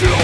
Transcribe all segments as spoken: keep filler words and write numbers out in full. I know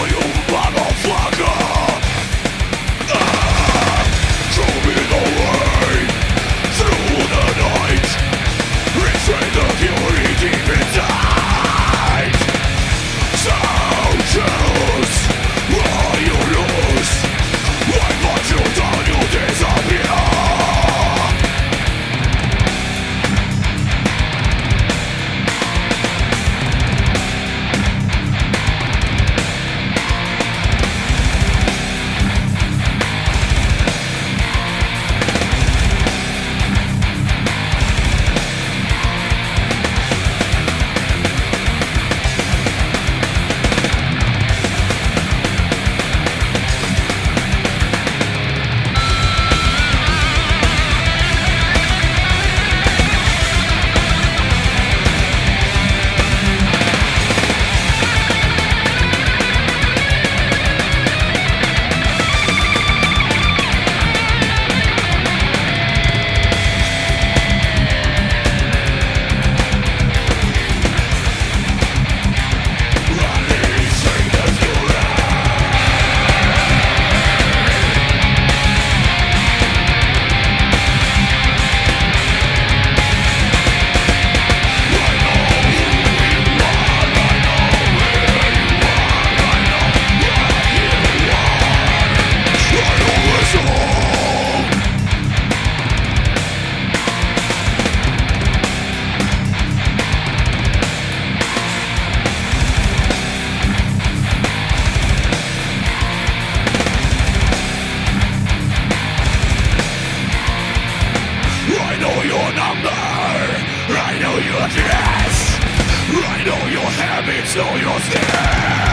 your habits, all your things.